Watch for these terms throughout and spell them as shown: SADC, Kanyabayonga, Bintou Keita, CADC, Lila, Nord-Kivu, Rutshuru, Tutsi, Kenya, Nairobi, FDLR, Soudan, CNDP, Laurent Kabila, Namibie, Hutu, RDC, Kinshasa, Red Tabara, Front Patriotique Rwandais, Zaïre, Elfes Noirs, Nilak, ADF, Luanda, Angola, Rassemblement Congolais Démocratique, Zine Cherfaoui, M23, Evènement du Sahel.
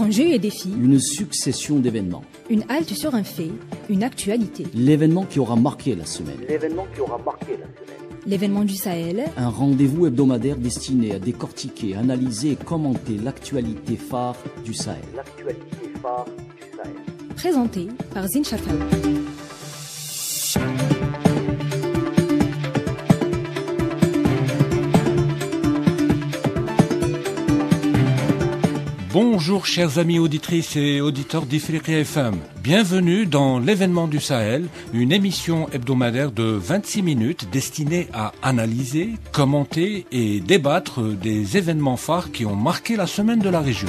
Enjeux et défis. Une succession d'événements. Une halte sur un fait, une actualité. L'événement qui aura marqué la semaine. L'événement qui aura marqué la semaine. L'événement du Sahel. Un rendez-vous hebdomadaire destiné à décortiquer, analyser et commenter l'actualité phare du Sahel. L'actualité phare du Sahel. Présenté par Zine Cherfaoui. Bonjour chers amis auditrices et auditeurs d'Ifrikya FM. Bienvenue dans l'événement du Sahel, une émission hebdomadaire de 26 minutes destinée à analyser, commenter et débattre des événements phares qui ont marqué la semaine de la région.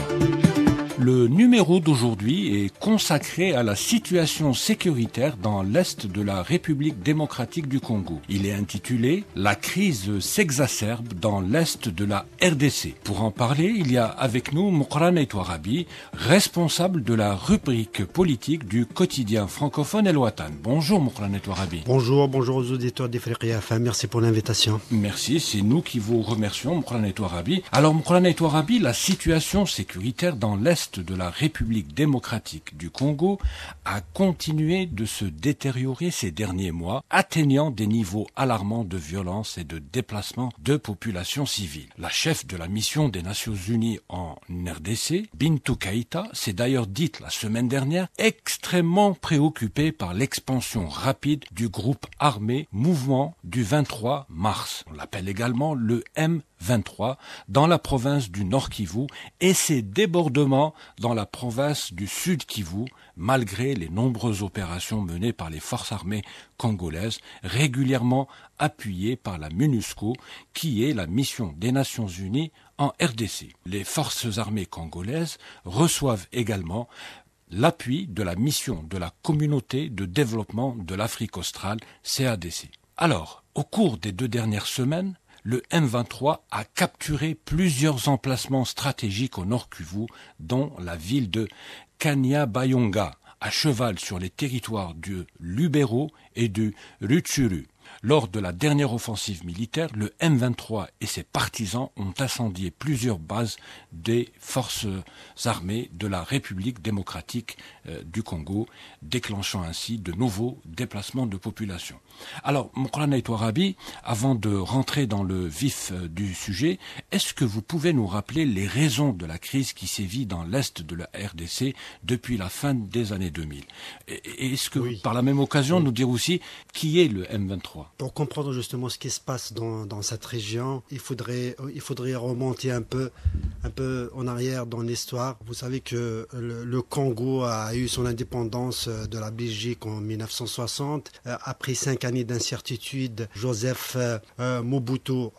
Le numéro d'aujourd'hui est consacré à la situation sécuritaire dans l'est de la République démocratique du Congo. Il est intitulé « La crise s'exacerbe dans l'est de la RDC ». Pour en parler, il y a avec nous Moukrane Aït Ouarabi, responsable de la rubrique politique du quotidien francophone El Watan. Bonjour Moukrane Aït Ouarabi. Bonjour, bonjour aux auditeurs d'Ifrikya FM. Merci pour l'invitation. Merci, c'est nous qui vous remercions Moukrane Aït Ouarabi. Alors Moukrane Aït Ouarabi, la situation sécuritaire dans l'est de la République démocratique du Congo a continué de se détériorer ces derniers mois, atteignant des niveaux alarmants de violence et de déplacement de populations civiles. La chef de la mission des Nations Unies en RDC, Bintou Keita, s'est d'ailleurs dite la semaine dernière extrêmement préoccupée par l'expansion rapide du groupe armé mouvement du 23 mars. On l'appelle également le M23 dans la province du Nord-Kivu et ses débordements dans la province du Sud-Kivu, malgré les nombreuses opérations menées par les forces armées congolaises, régulièrement appuyées par la MONUSCO, qui est la mission des Nations Unies en RDC. Les forces armées congolaises reçoivent également l'appui de la mission de la Communauté de développement de l'Afrique australe, CADC. Alors, au cours des 2 dernières semaines, le M23 a capturé plusieurs emplacements stratégiques au Nord-Kivu, dont la ville de Kanyabayonga, à cheval sur les territoires du Lubero et du Rutshuru. Lors de la dernière offensive militaire, le M23 et ses partisans ont incendié plusieurs bases des forces armées de la République démocratique du Congo, déclenchant ainsi de nouveaux déplacements de population. Alors, Moukrane Aït Ouarabi, avant de rentrer dans le vif du sujet, est-ce que vous pouvez nous rappeler les raisons de la crise qui sévit dans l'est de la RDC depuis la fin des années 2000 ? Et est-ce que, par la même occasion, nous dire aussi qui est le M23 ? Pour comprendre justement ce qui se passe dans cette région, il faudrait remonter un peu en arrière dans l'histoire. Vous savez que le Congo a eu son indépendance de la Belgique en 1960. Après 5 années d'incertitude, Joseph Mobutu,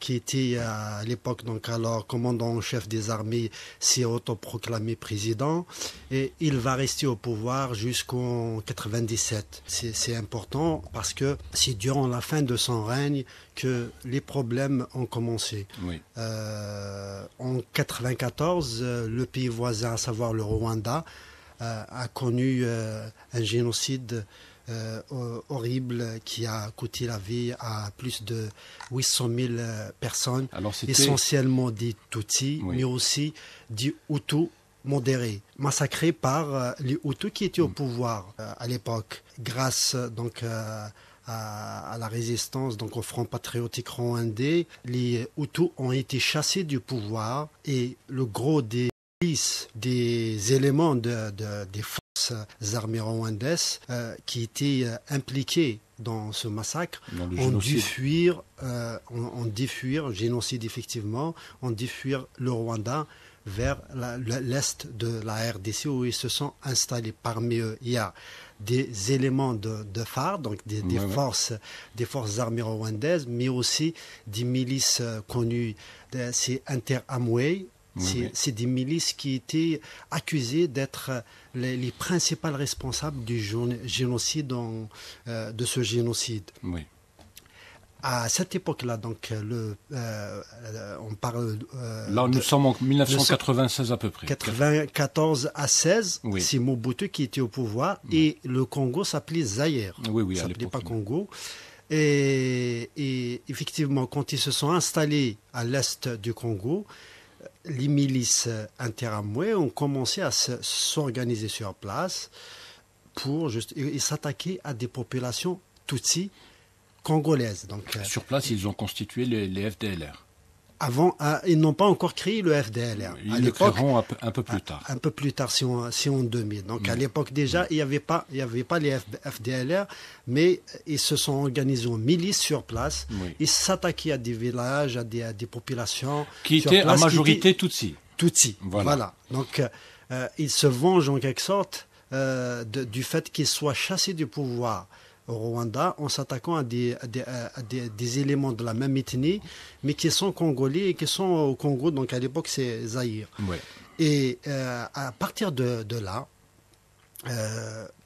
qui était à l'époque alors commandant en chef des armées, s'est autoproclamé président et il va rester au pouvoir jusqu'en 1997. C'est important parce que c'est durant la fin de son règne que les problèmes ont commencé. Oui. En 1994, le pays voisin, à savoir le Rwanda, a connu un génocide horrible qui a coûté la vie à plus de 800 000 personnes, essentiellement des Tutsis, mais aussi des Hutus modérés, massacrés par les Hutus qui étaient au pouvoir à l'époque, grâce à la résistance, donc au Front patriotique rwandais. Les Hutus ont été chassés du pouvoir et le gros des éléments des forces armées rwandaises qui étaient impliqués dans ce massacre ont dû fuir, génocide effectivement, ont dû fuir le Rwanda vers l'est de la RDC où ils se sont installés. Parmi eux, il y a des éléments de phare, donc des forces armées rwandaises, mais aussi des milices connues. C'est Interahamwe. C'est des milices qui étaient accusées d'être les principales responsables du génocide, de ce génocide. Oui. À cette époque-là, donc, on parle... là, nous sommes en 1996 à peu près. 94 à 16, c'est Mobutu qui était au pouvoir et le Congo s'appelait Zaïre. Ça s'appelait pas Congo. Et effectivement, quand ils se sont installés à l'est du Congo, les milices Interahamwe ont commencé à s'organiser sur place pour s'attaquer à des populations tutsi congolaises. Donc, sur place, ils ont constitué les FDLR. Avant, ils n'ont pas encore créé le FDLR. Ils le créeront un peu plus tard. Un peu plus tard, si on 2000. Donc à l'époque déjà, il n'y avait pas les FDLR, mais ils se sont organisés en milices sur place. Oui. Ils s'attaquaient à des villages, à des populations. Qui étaient en majorité Tutsi. Tutsi, voilà. Donc ils se vengent en quelque sorte du fait qu'ils soient chassés du pouvoir au Rwanda en s'attaquant à des éléments de la même ethnie, mais qui sont congolais et qui sont au Congo, donc à l'époque c'est Zaïre. Ouais. Et à partir de là,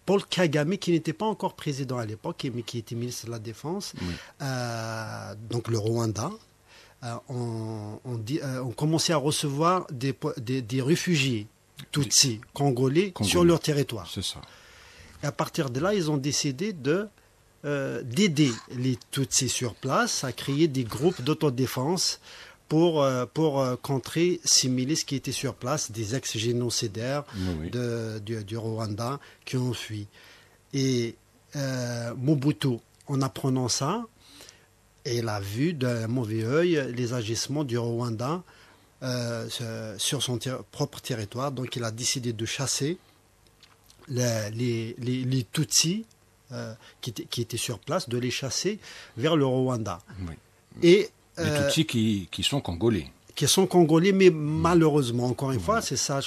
Paul Kagame, qui n'était pas encore président à l'époque, mais qui était ministre de la Défense, oui. Donc le Rwanda, on commençait à recevoir des réfugiés tutsis congolais sur leur territoire. C'est ça. Et à partir de là, ils ont décidé d'aider les Tutsis sur place à créer des groupes d'autodéfense pour contrer ces milices qui étaient sur place, des ex-génocidaires du Rwanda qui ont fui. Et Mobutu, en apprenant ça, il a vu d'un mauvais œil les agissements du Rwanda sur son propre territoire. Donc il a décidé de chasser les Tutsis qui étaient sur place, de les chasser vers le Rwanda. Oui. Et, les Tutsis qui sont congolais. Qui sont congolais, mais malheureusement, encore une fois, c'est ça.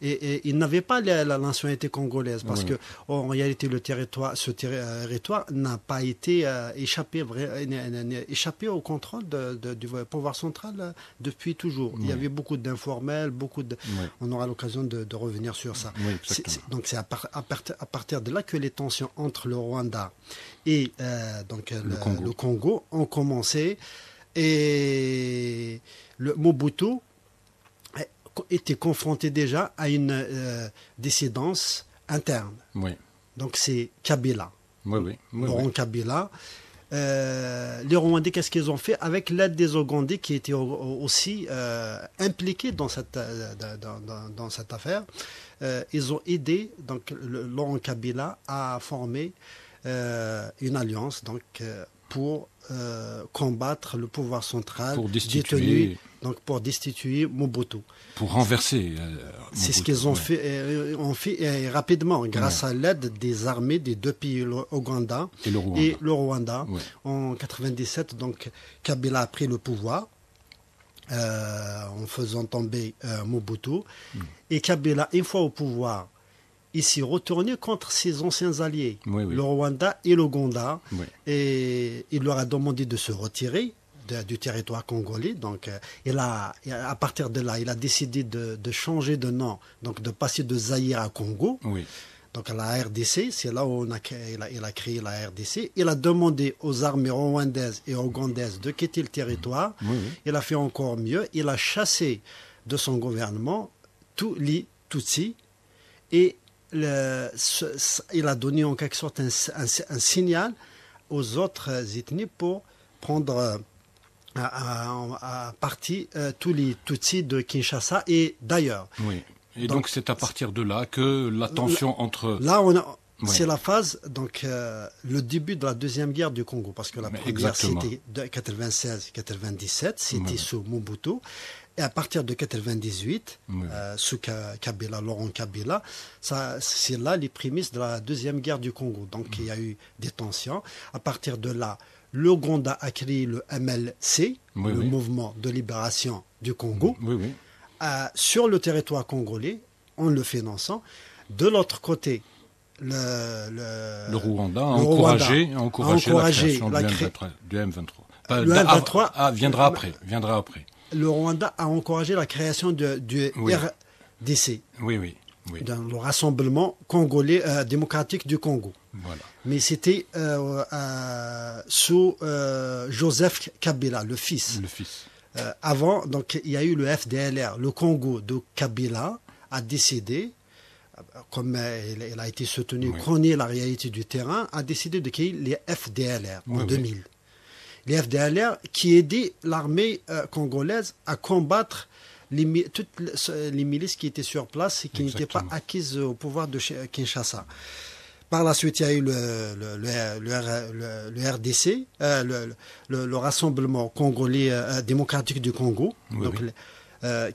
Et ils n'avaient pas la nationalité congolaise, parce que en réalité, ce territoire n'a pas été échappé au contrôle du pouvoir central depuis toujours. Il y avait beaucoup d'informels, on aura l'occasion de revenir sur ça. Oui, donc c'est à partir de là que les tensions entre le Rwanda et le Congo ont commencé. Et le Mobutu était confronté déjà à une dissidence interne. Oui. Donc c'est Kabila. Oui. Laurent Kabila. Les Rwandais, qu'est-ce qu'ils ont fait avec l'aide des Ougandais qui étaient aussi impliqués dans cette affaire? Ils ont aidé donc, Laurent Kabila à former une alliance pour combattre le pouvoir central pour destituer Mobutu. Pour renverser Mobutu. C'est ce qu'ils ont fait rapidement, grâce à l'aide des armées des deux pays, l'Ouganda et le Rwanda. Ouais. En 1997, donc, Kabila a pris le pouvoir en faisant tomber Mobutu. Et Kabila, une fois au pouvoir, il s'est retourné contre ses anciens alliés, le Rwanda et l'Ouganda, et il leur a demandé de se retirer du territoire congolais. Donc, à partir de là, il a décidé de changer de nom, donc de passer de Zaïre à Congo, donc à la RDC. C'est là où il a créé la RDC. Il a demandé aux armées rwandaises et ougandaises de quitter le territoire. Il a fait encore mieux. Il a chassé de son gouvernement tous les Tutsis et il a donné en quelque sorte un signal aux autres ethnies pour prendre à partie tous les Tutsis de Kinshasa et d'ailleurs. Oui. Et donc c'est à partir de là que la tension entre... Là, c'est la phase, donc le début de la deuxième guerre du Congo, parce que la première c'était de 96-97, c'était sous Mobutu. Et à partir de 1998, sous Kabila, Laurent Kabila, c'est là les prémices de la deuxième guerre du Congo. Donc il y a eu des tensions. À partir de là, l'Ouganda a créé le MLC, le Mouvement de Libération du Congo, sur le territoire congolais, en le finançant. De l'autre côté, le Rwanda a encouragé la création du M23. Le M23 viendra après. Le Rwanda a encouragé la création du RDC, dans le Rassemblement Congolais Démocratique du Congo. Voilà. Mais c'était sous Joseph Kabila, le fils. Avant, donc, il y a eu le FDLR. Le Congo de Kabila a décidé, comme il a été soutenu, connaît la réalité du terrain, a décidé de créer les FDLR en 2000. Les FDLR qui aidaient l'armée congolaise à combattre toutes les milices qui étaient sur place et qui n'étaient pas acquises au pouvoir de Kinshasa. Par la suite, il y a eu le RDC, le Rassemblement Congolais Démocratique du Congo, oui, donc, oui.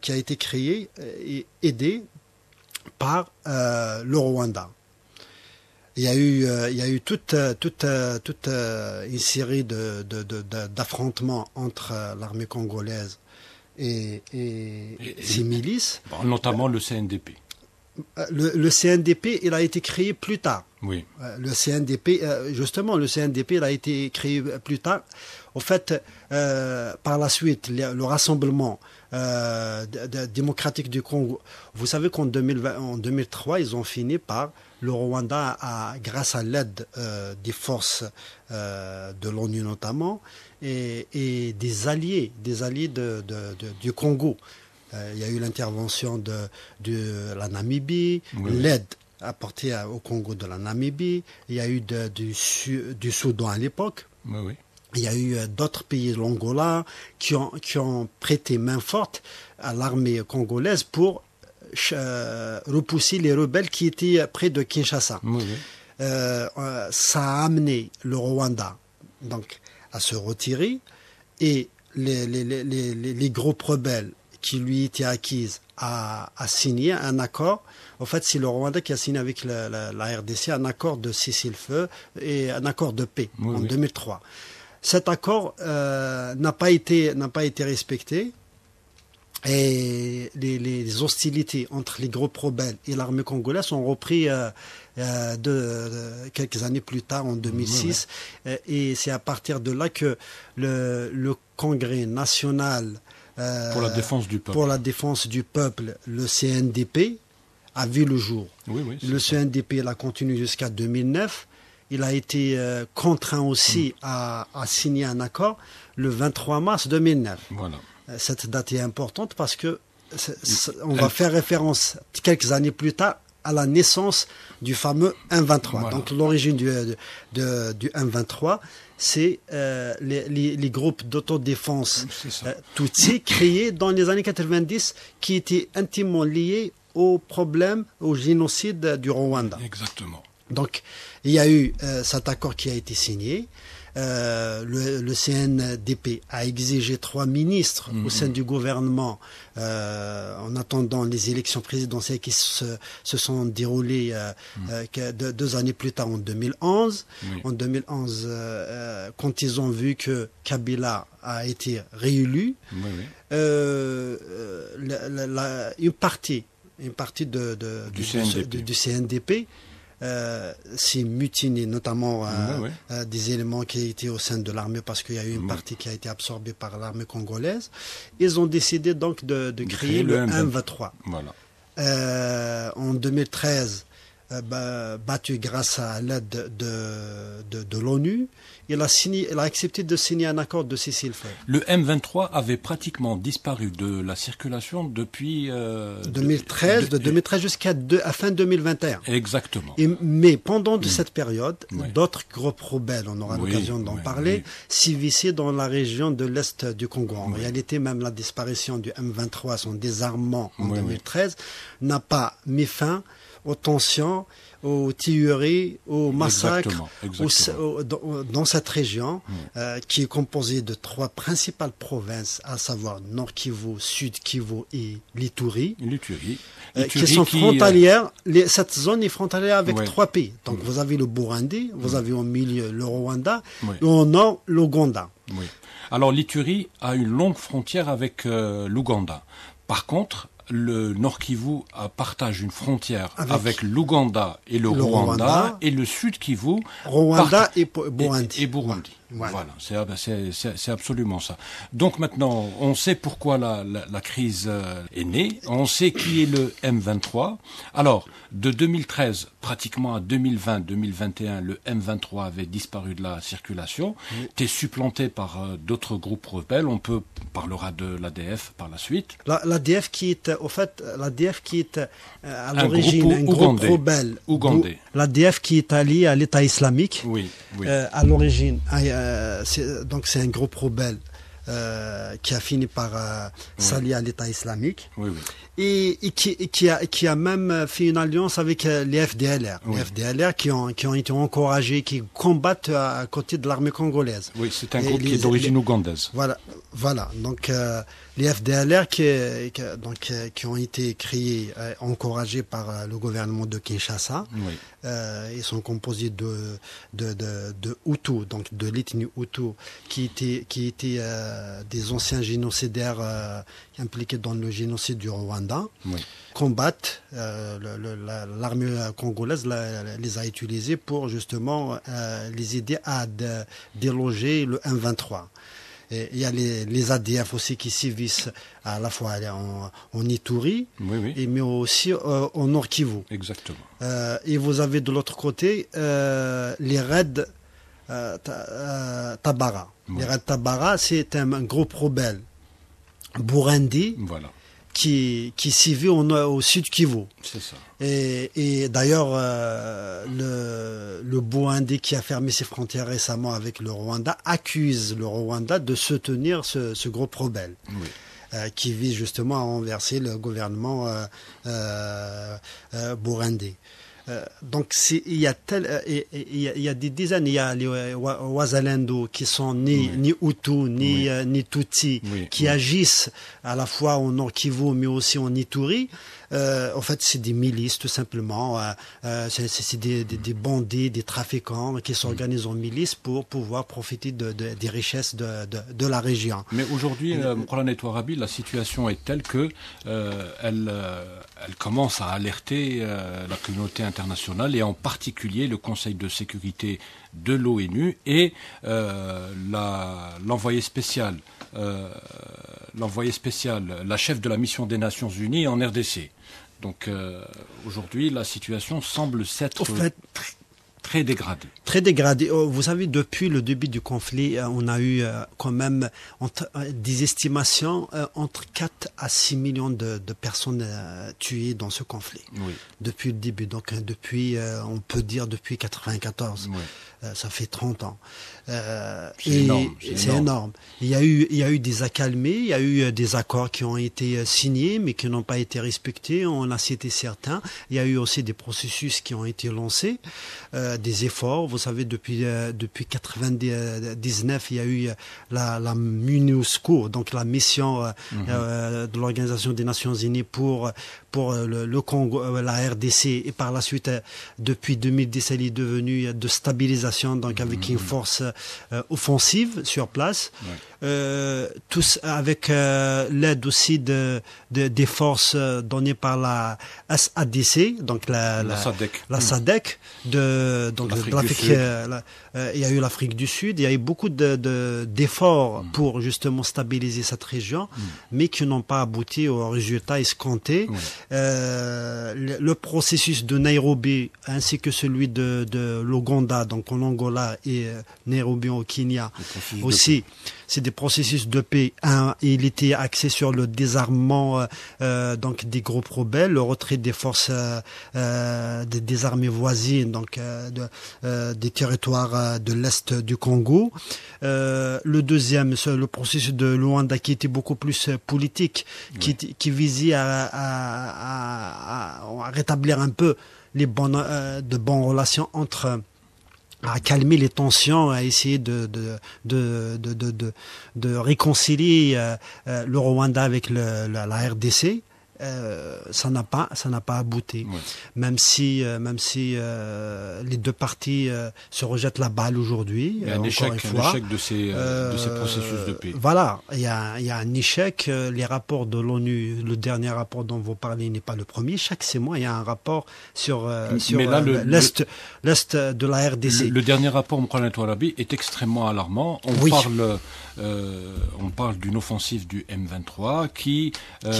Qui a été créé et aidé par le Rwanda. Il y a eu toute une série d'affrontements entre l'armée congolaise et ses milices. Notamment le CNDP. Le CNDP, il a été créé plus tard. Oui. Le CNDP, il a été créé plus tard. En fait, par la suite, le Rassemblement démocratique du Congo, vous savez qu'en 2003, ils ont fini par le Rwanda, grâce à l'aide des forces de l'ONU notamment, et des alliés du Congo. Il y a eu l'intervention de la Namibie, oui, l'aide apportée au Congo de la Namibie, il y a eu du Soudan à l'époque, oui, oui. Il y a eu d'autres pays, l'Angola, qui ont prêté main forte à l'armée congolaise pour repousser les rebelles qui étaient près de Kinshasa. Oui, oui. Ça a amené le Rwanda donc, à se retirer et les groupes rebelles qui lui étaient acquises à signer un accord. En fait, c'est le Rwanda qui a signé avec la RDC un accord de cessez-le-feu et un accord de paix, oui, en 2003. Cet accord n'a pas été respecté. Et les hostilités entre les groupes rebelles et l'armée congolaise ont repris quelques années plus tard, en 2006. Mmh, ouais. Et c'est à partir de là que le Congrès national pour la défense du peuple, le CNDP, a vu le jour. Oui, oui, le CNDP l'a continué jusqu'à 2009. Il a été contraint aussi à signer un accord le 23 mars 2009. Voilà. Cette date est importante parce que on va faire référence quelques années plus tard à la naissance du fameux M23. Voilà. Donc l'origine du M23, c'est les groupes d'autodéfense Tutsi créés dans les années 90 qui étaient intimement liés au problème, au génocide du Rwanda. Exactement. Donc il y a eu cet accord qui a été signé. Le CNDP a exigé 3 ministres au sein du gouvernement en attendant les élections présidentielles qui se sont déroulées 2 années plus tard, en 2011. Oui. En 2011, quand ils ont vu que Kabila a été réélu, oui, oui. Une partie du CNDP s'est mutiné, notamment oui, oui. Des éléments qui étaient au sein de l'armée, parce qu'il y a eu une partie qui a été absorbée par l'armée congolaise. Ils ont décidé donc de créer le M23. Voilà. En 2013, battu grâce à l'aide de l'ONU, il a accepté de signer un accord de cessez-le-feu. Le M23 avait pratiquement disparu de la circulation depuis 2013, de 2013 jusqu'à fin 2021. Exactement. Mais pendant cette période, oui. d'autres groupes rebelles, on aura l'occasion d'en parler, s'évissaient dans la région de l'est du Congo. En réalité, même la disparition du M23, son désarmement en 2013, n'a pas mis fin aux tensions, aux tueries, aux massacres, dans cette région qui est composée de 3 principales provinces, à savoir Nord-Kivu, Sud-Kivu et l'Ituri, qui sont frontalières. Cette zone est frontalière avec 3 pays. Donc vous avez le Burundi, vous avez au milieu le Rwanda, et au nord l'Ouganda. Oui. Alors l'Ituri a une longue frontière avec l'Ouganda. Par contre, le Nord-Kivu partage une frontière avec l'Ouganda et le Rwanda, et le Sud-Kivu... Rwanda et Burundi. Voilà, c'est absolument ça. Donc maintenant, on sait pourquoi la crise est née, on sait qui est le M23. Alors, de 2013 pratiquement à 2020-2021, le M23 avait disparu de la circulation, était supplanté par d'autres groupes rebelles. On parlera de l'ADF par la suite. L'ADF qui est, au fait, à l'origine un groupe rebelle ougandais. L'ADF qui est allié à l'État islamique, à l'origine... donc c'est un groupe rebelle qui a fini par s'allier à l'État islamique, et qui a même fait une alliance avec les FDLR, les FDLR qui ont été encouragés, qui combattent à côté de l'armée congolaise. Oui, c'est un groupe qui est d'origine ougandaise. Voilà. Donc les FDLR qui ont été créés, encouragés par le gouvernement de Kinshasa, ils sont composés de Hutus, donc de l'ethnie Hutu, qui étaient des anciens génocidaires impliqués dans le génocide du Rwanda, combattent l'armée congolaise, les a utilisés pour justement les aider à déloger le M23. Et il y a les ADF aussi qui sévissent à la fois en Ituri, mais aussi en Nord-Kivu. Exactement. Et vous avez de l'autre côté les Red Tabara. Oui. Les Red Tabara, c'est un groupe rebelle burundais qui sévit au Sud-Kivu. C'est ça. Et d'ailleurs, le Burundi qui a fermé ses frontières récemment avec le Rwanda accuse le Rwanda de soutenir ce groupe rebelle qui vise justement à renverser le gouvernement burundais. Donc il y a des dizaines, il y a les Wazalendo qui sont ni Hutus ni Tutsi, qui agissent à la fois au Nord-Kivu mais aussi en Ituri. En fait, c'est des milices tout simplement, c'est des bandits, des trafiquants qui s'organisent en milices pour pouvoir profiter des richesses de la région. Mais aujourd'hui, Moukrane Aït Ouarabi, la situation est telle que elle commence à alerter la communauté internationale et en particulier le Conseil de sécurité de l'ONU et l'envoyée spéciale, la chef de la mission des Nations Unies en RDC. Donc aujourd'hui, la situation semble s'être très dégradée. Très dégradée. Vous savez, depuis le début du conflit, on a eu quand même des estimations entre 4 à 6 millions de personnes tuées dans ce conflit. Depuis le début, donc on peut dire depuis 1994. Ça fait 30 ans. C'est énorme. Il y a eu des accalmés, il y a eu des accords qui ont été signés mais qui n'ont pas été respectés, on a cité certains. Il y a eu aussi des processus qui ont été lancés, des efforts. Vous savez, depuis 1999, il y a eu la MONUSCO, donc la mission de l'Organisation des Nations Unies pour le Congo, la RDC, et par la suite, depuis 2010, elle est devenue de stabilisation, donc avec une force offensive sur place, tous avec l'aide aussi des forces données par la SADC, donc la SADC de l'Afrique. Il y a eu l'Afrique du Sud, il y a eu beaucoup d'efforts pour justement stabiliser cette région, mais qui n'ont pas abouti aux résultats escomptés. Le processus de Nairobi ainsi que celui de l'Ouganda, donc en Angola et Nairobi au Kenya aussi, c'est des processus de paix. Il était axé sur le désarmement donc des groupes rebelles, le retrait des forces des armées voisines, donc des territoires de l'est du Congo. Le deuxième, c'est le processus de Luanda qui était beaucoup plus politique, qui visait à rétablir un peu de bonnes relations entre, à calmer les tensions, à essayer de réconcilier le Rwanda avec la RDC. Ça n'a pas abouti, même si les deux parties se rejettent la balle aujourd'hui. Il y a un échec de ces processus de paix. Voilà, il y a un échec. Les rapports de l'ONU, le dernier rapport dont vous parlez n'est pas le premier. Chaque 6 mois, il y a un rapport sur l'est de la RDC. Le dernier rapport, Moukrane Aït Ouarabi, est extrêmement alarmant. On parle d'une offensive du M23 qui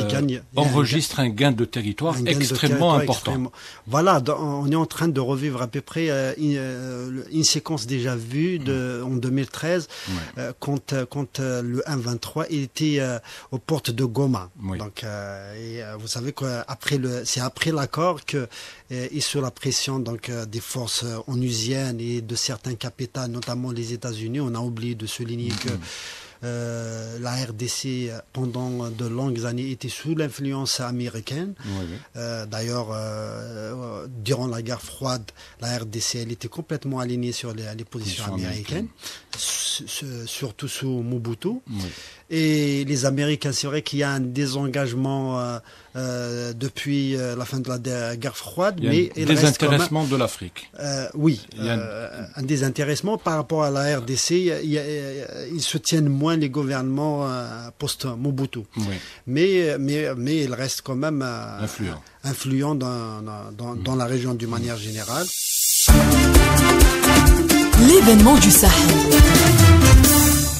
gagne. Enregistre un gain de territoire extrêmement important. Voilà, on est en train de revivre à peu près une séquence déjà vue en 2013, quand le M23 était aux portes de Goma. Donc, vous savez qu'après c'est après l'accord que, et sous la pression donc des forces onusiennes et de certains capitales, notamment les États-Unis, on a oublié de souligner que la RDC pendant de longues années était sous l'influence américaine. Oui. D'ailleurs, durant la guerre froide, la RDC elle était complètement alignée sur les positions américaines, surtout sous Mobutu. Oui. Et les Américains, c'est vrai qu'il y a un désengagement depuis la fin de la guerre froide. Il y a un désintéressement de l'Afrique. Oui, un désintéressement par rapport à la RDC. Ils soutiennent moins les gouvernements post-Mobutu. Oui. Mais ils restent quand même influents dans la région d'une manière générale. L'événement du Sahel.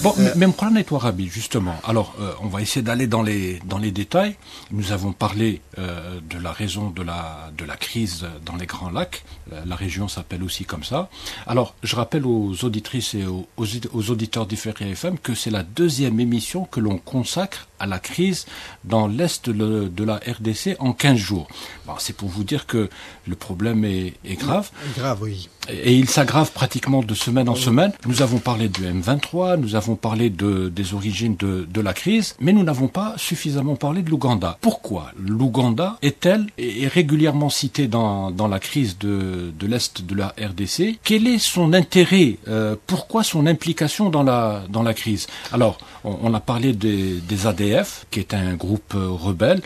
Bon, mais Moukrane Aït Ouarabi, justement, alors on va essayer d'aller dans les détails. Nous avons parlé de la raison de la crise dans les Grands Lacs. La région s'appelle aussi comme ça. Alors, je rappelle aux auditrices et aux auditeurs d'Ifrikya FM que c'est la deuxième émission que l'on consacre à la crise dans l'Est de la RDC en 15 jours. Bon, c'est pour vous dire que le problème est grave. Grave, oui. Et il s'aggrave pratiquement de semaine en semaine. Nous avons parlé du M23, nous avons parlé des origines de la crise, mais nous n'avons pas suffisamment parlé de l'Ouganda. Pourquoi l'Ouganda est régulièrement citée dans la crise de l'Est de la RDC? Quel est son intérêt? Pourquoi son implication dans la crise? Alors, on a parlé des ADF, qui est un groupe rebelle,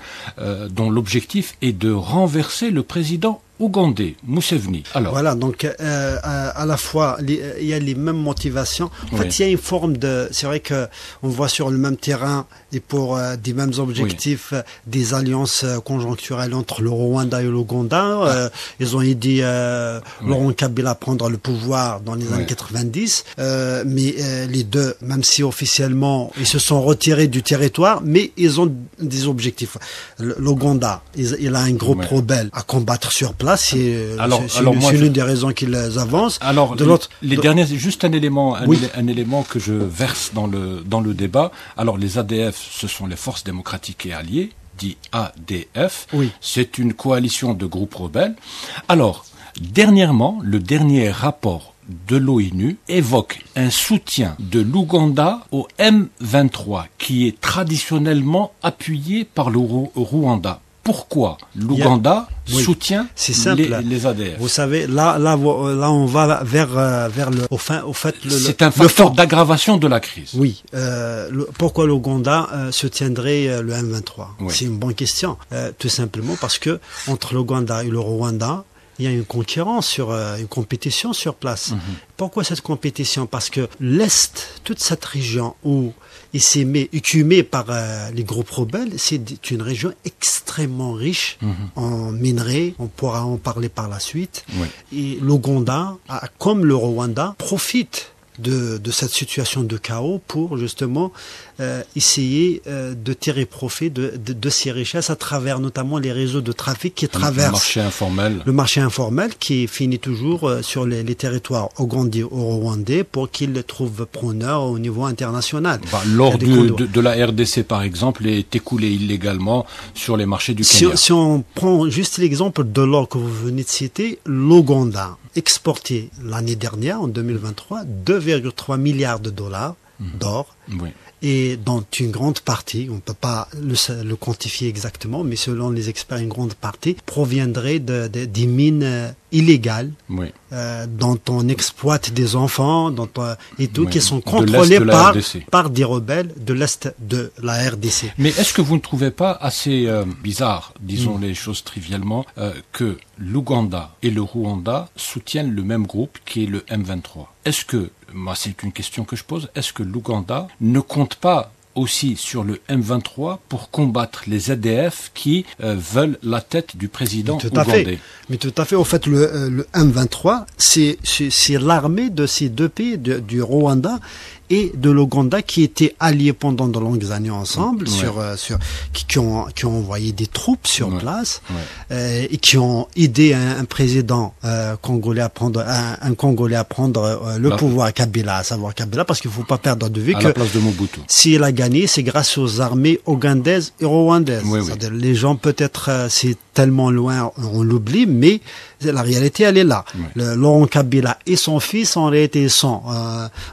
dont l'objectif est de renverser le président ougandais, Museveni. Alors, voilà, donc à la fois, il y a les mêmes motivations. En oui. fait, il y a une forme de... C'est vrai qu'on voit sur le même terrain et pour des mêmes objectifs, oui. Des alliances conjoncturelles entre le Rwanda et l'Ouganda. Ils ont aidé oui. Laurent Kabila à prendre le pouvoir dans les oui. années 90. Mais les deux, même si officiellement, ils se sont retirés du territoire, mais ils ont des objectifs. L'Ouganda, il a un groupe oui. rebelle à combattre sur place. C'est l'une des raisons qu'ils avancent. Alors, de l'autre, juste un élément que je verse dans le débat. Alors, les ADF, ce sont les forces démocratiques et alliées, dit ADF. Oui. C'est une coalition de groupes rebelles. Alors, dernièrement, le dernier rapport de l'ONU évoque un soutien de l'Ouganda au M23, qui est traditionnellement appuyé par le Rwanda. Pourquoi l'Ouganda oui. soutient les ADF? Vous savez, là, on va vers le. Au fait, c'est un facteur d'aggravation de la crise. Oui. Pourquoi l'Ouganda soutiendrait le M23? Oui. C'est une bonne question. Tout simplement parce que entre l'Ouganda et le Rwanda, il y a une compétition sur place. Mm-hmm. Pourquoi cette compétition? Parce que l'Est, toute cette région où il s'est écumé par les groupes rebelles, c'est une région extrêmement riche mm-hmm. en minerais. On pourra en parler par la suite. Oui. Et l'Ouganda, comme le Rwanda, profite de cette situation de chaos pour justement essayer de tirer profit de ces richesses à travers notamment les réseaux de trafic qui traversent le marché informel qui finit toujours sur les territoires ougandais ou rwandais pour qu'ils trouvent preneur au niveau international. L'or de la RDC par exemple est écoulé illégalement sur les marchés du Kenya. Si on prend juste l'exemple de l'or que vous venez de citer, l'Ouganda exporté l'année dernière, en 2023, 2,3 milliards de dollars d'or. Oui. Et dont une grande partie, on ne peut pas le quantifier exactement, mais selon les experts, une grande partie proviendrait des mines illégales, oui. Dont on exploite des enfants, et tout, oui. qui sont contrôlés par des rebelles de l'Est de la RDC. Mais est-ce que vous ne trouvez pas assez bizarre, disons les choses trivialement, que l'Ouganda et le Rwanda soutiennent le même groupe qui est le M23? Est-ce que, moi c'est une question que je pose, est-ce que l'Ouganda ne compte pas aussi sur le M23 pour combattre les ADF qui veulent la tête du président ougandais? Mais tout à fait. En fait, le M23, c'est l'armée de ces deux pays, du Rwanda et de l'Ouganda, qui étaient alliés pendant de longues années ensemble, ouais. qui ont envoyé des troupes sur ouais. place, ouais. Et qui ont aidé un président congolais à prendre le pouvoir, Kabila, parce qu'il faut pas perdre de vue que la place de Mobutu. S'il a gagné, c'est grâce aux armées ougandaises et rwandaises. Ouais, oui. Les gens peut-être c'est tellement loin, on l'oublie, mais la réalité, elle est là. Oui. Laurent Kabila et son fils, en réalité, sont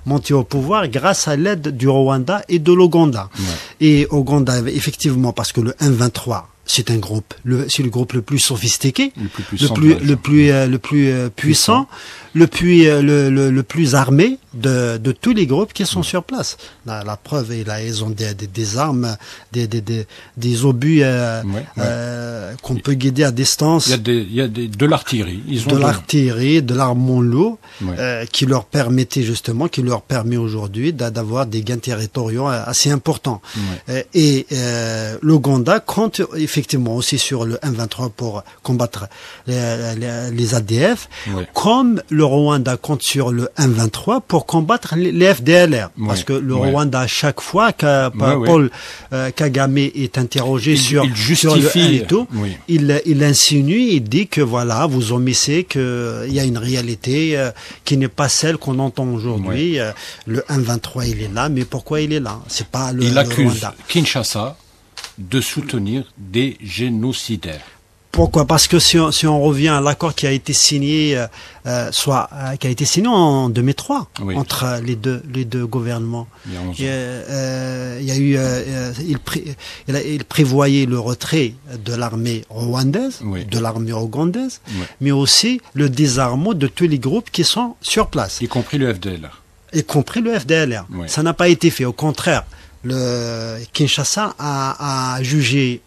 montés au pouvoir grâce à l'aide du Rwanda et de l'Ouganda. Oui. Et Ouganda, effectivement, parce que le M23, c'est un groupe, c'est le groupe le plus sophistiqué, le plus puissant, le plus armé de tous les groupes qui sont sur place. La preuve est là, ils ont des armes, des obus qu'on peut guider à distance. Il y a de l'artillerie. Ils ont de l'artillerie, de l'armement lourd, qui leur permet aujourd'hui d'avoir des gains territoriaux assez importants. Ouais. Et l'Ouganda compte effectivement aussi sur le M23 pour combattre les ADF, comme le Rwanda compte sur le M23 pour combattre les FDLR. Ouais, parce que le Rwanda, à chaque fois que Paul Kagame est interrogé sur le 1 et tout, il insinue, il dit que voilà, vous omissez qu'il y a une réalité qui n'est pas celle qu'on entend aujourd'hui. Ouais. Le M23, il est là, mais pourquoi il est là? C'est pas le Rwanda. Il accuse Kinshasa de soutenir des génocidaires. Pourquoi? Parce que si on revient à l'accord qui a été signé, en 2003 entre les deux gouvernements, il prévoyait le retrait de l'armée rwandaise, de l'armée ougandaise, mais aussi le désarmement de tous les groupes qui sont sur place, y compris le FDLR. Ça n'a pas été fait. Au contraire. Le Kinshasa a jugé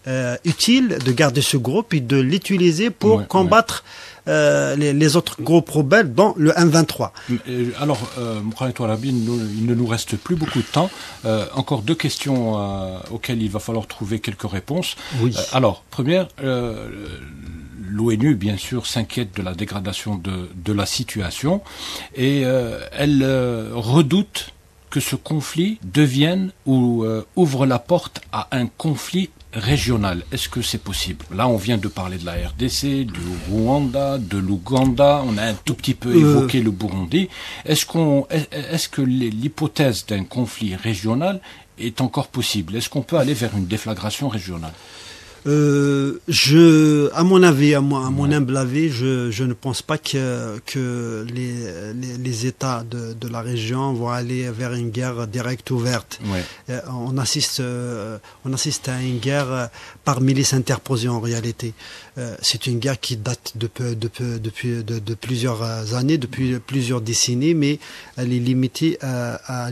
utile de garder ce groupe et de l'utiliser pour combattre les autres groupes rebelles, dont le M23. Alors, Moukrane Aït Ouarabi, il ne nous reste plus beaucoup de temps. Encore deux questions auxquelles il va falloir trouver quelques réponses. Oui. Alors, première, l'ONU, bien sûr, s'inquiète de la dégradation de la situation et elle redoute que ce conflit devienne ou ouvre la porte à un conflit régional. Est-ce que c'est possible? Là, on vient de parler de la RDC, du Rwanda, de l'Ouganda. On a un tout petit peu évoqué le Burundi. Est-ce que l'hypothèse d'un conflit régional est encore possible? Est-ce qu'on peut aller vers une déflagration régionale? À mon humble avis, je ne pense pas que les États de la région vont aller vers une guerre directe ouverte. Ouais. On assiste à une guerre par milices interposées en réalité. C'est une guerre qui date de plusieurs années, depuis plusieurs décennies, mais elle est limitée à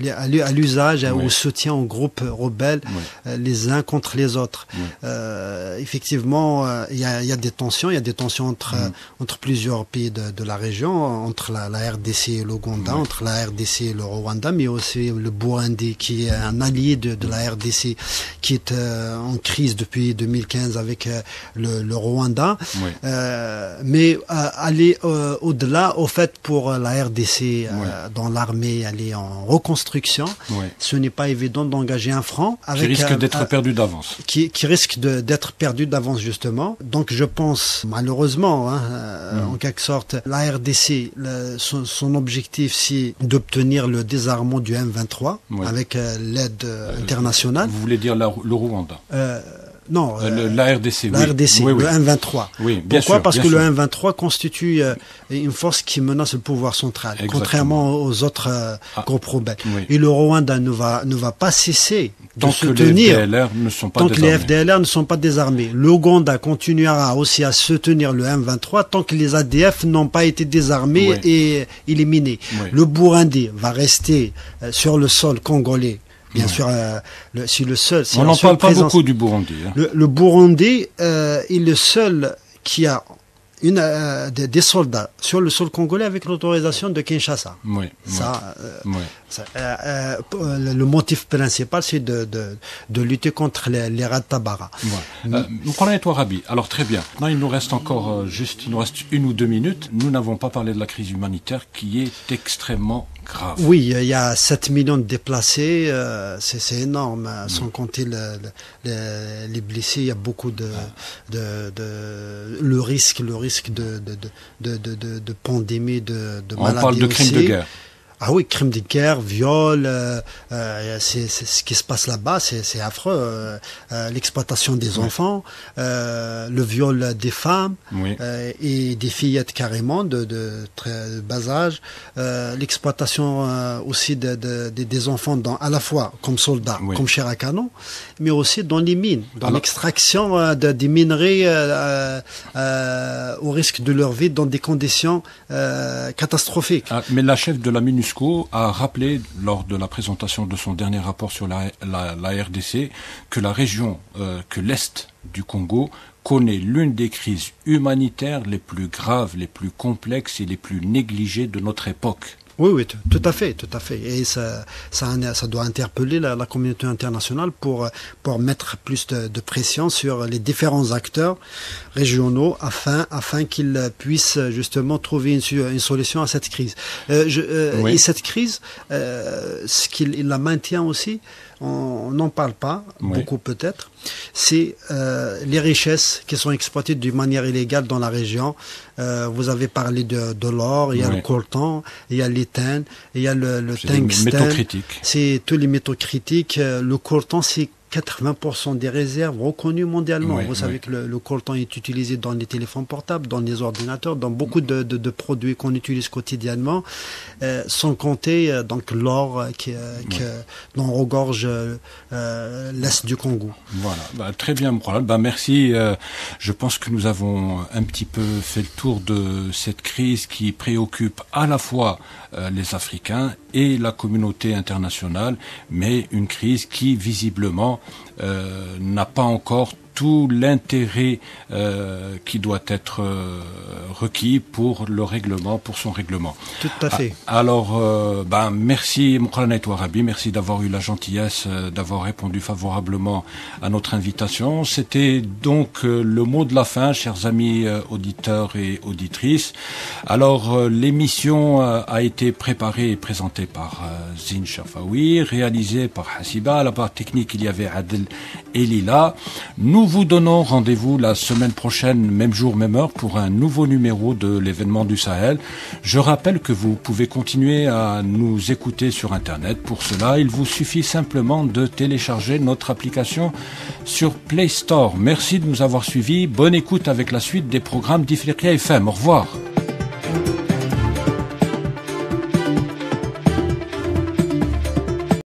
l'usage, au soutien aux groupes rebelles, les uns contre les autres. Ouais. Effectivement, il y a des tensions. Il y a des tensions entre plusieurs pays de la région, entre la RDC et l'Ouganda, entre la RDC et le Rwanda, mais aussi le Burundi, qui est un allié de la RDC, qui est en crise depuis 2015 avec le Rwanda. Oui. Mais aller au-delà, au fait, pour la RDC, dans l'armée, aller en reconstruction, ce n'est pas évident d'engager un franc. Qui risque d'être perdu d'avance, justement. Donc je pense, malheureusement, en quelque sorte, la RDC, son objectif, c'est d'obtenir le désarmement du M23 avec l'aide internationale. Vous voulez dire le Rwanda? Non, la RDC, le M23. Oui, Pourquoi? Parce que le M23 constitue une force qui menace le pouvoir central, contrairement aux autres groupes rebelles. Oui. Et le Rwanda ne va pas cesser de soutenir tant que les FDLR ne sont pas désarmés. L'Ouganda continuera aussi à soutenir le M23 tant que les ADF n'ont pas été désarmés et éliminés. Oui. Le Burundi va rester sur le sol congolais. Bien sûr, on n'en parle pas beaucoup du Burundi. Le Burundi est le seul qui a des soldats sur le sol congolais avec l'autorisation de Kinshasa. Le motif principal, c'est de lutter contre les Red Tabara. Nous prenons Aït Ouarabi. Alors très bien. Non, il nous reste encore juste une ou deux minutes. Nous n'avons pas parlé de la crise humanitaire qui est extrêmement grave. Oui, il y a 7 millions de déplacés, c'est énorme, sans compter les blessés. Il y a beaucoup de le risque de pandémie, de maladie. On parle de crimes de guerre. Ah oui, crimes de guerre, viols, c'est ce qui se passe là-bas, c'est affreux. L'exploitation des enfants, le viol des femmes et des fillettes carrément de bas âge, l'exploitation aussi des enfants à la fois comme soldats, comme chair à canon, mais aussi dans les mines, dans l'extraction des minerais au risque de leur vie dans des conditions catastrophiques. Ah, mais la chef de la MONUSCO a rappelé lors de la présentation de son dernier rapport sur la RDC que la région, que l'Est du Congo connaît l'une des crises humanitaires les plus graves, les plus complexes et les plus négligées de notre époque. Oui, oui, tout à fait, tout à fait. Et ça doit interpeller la communauté internationale pour mettre plus de pression sur les différents acteurs régionaux afin qu'ils puissent justement trouver une solution à cette crise. Et cette crise, ce qu'il la maintient aussi, on n'en parle pas beaucoup peut-être, c'est les richesses qui sont exploitées d'une manière illégale dans la région. Vous avez parlé de l'or, il y a le coltan, il y a l'étain, il y a le tungstène, c'est tous les métaux critiques. Le coltan, c'est 80% des réserves reconnues mondialement. Vous savez que le coltan est utilisé dans les téléphones portables, dans les ordinateurs, dans beaucoup de produits qu'on utilise quotidiennement, sans compter donc l'or dont regorge l'Est du Congo. Voilà, très bien, Moukrane. Merci. Je pense que nous avons un petit peu fait le tour de cette crise qui préoccupe à la fois les Africains et la communauté internationale, mais une crise qui, visiblement, n'a pas encore tout l'intérêt qui doit être requis pour son règlement. Tout à fait. Alors, merci Moukrane Aït Ouarabi, merci d'avoir eu la gentillesse d'avoir répondu favorablement à notre invitation. C'était donc le mot de la fin, chers amis auditeurs et auditrices. Alors, l'émission a été préparée et présentée par Zine Cherfaoui, réalisée par Hassiba. À la part technique, il y avait Adel et Lila. Nous vous donnons rendez-vous la semaine prochaine, même jour, même heure, pour un nouveau numéro de l'événement du Sahel. Je rappelle que vous pouvez continuer à nous écouter sur Internet. Pour cela, il vous suffit simplement de télécharger notre application sur Play Store. Merci de nous avoir suivis. Bonne écoute avec la suite des programmes d'Ifrikya FM. Au revoir.